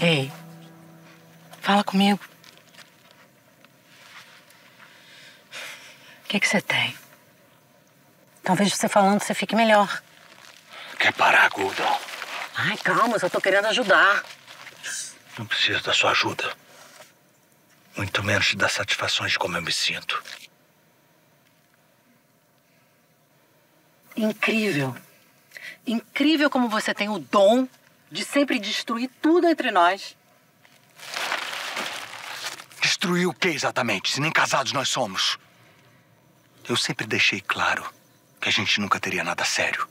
Ei, fala comigo. O que que você tem? Talvez você falando você fique melhor. Quer parar, Gouda? Ai, calma, eu só tô querendo ajudar. Não preciso da sua ajuda. Muito menos te dar satisfações de como eu me sinto. Incrível. Incrível como você tem o dom de sempre destruir tudo entre nós. Destruir o que exatamente, se nem casados nós somos? Eu sempre deixei claro que a gente nunca teria nada sério.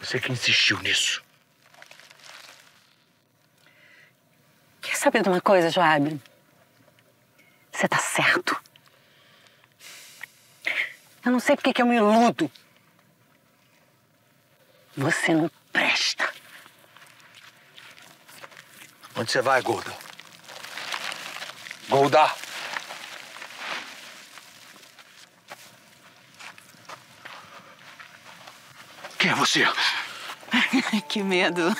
Você que insistiu nisso. Quer saber de uma coisa, Joabe? Você tá certo. Eu não sei porque que eu me iludo. Você não presta. Onde você vai, Gouda? Gouda! Quem é você? Que medo.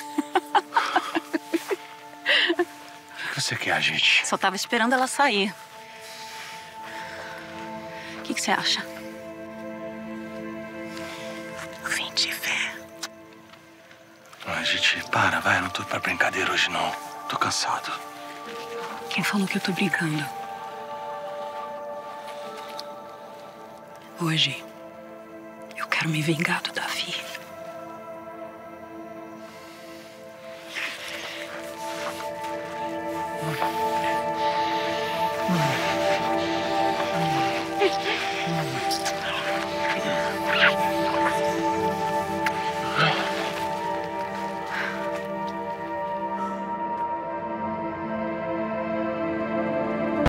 O que você quer, gente? Só tava esperando ela sair. O que você acha? Vim te ver. A gente, para, vai. Eu não tô pra brincadeira hoje, não. Tô cansado. Quem falou que eu tô brincando? Hoje, eu quero me vingar do Davi.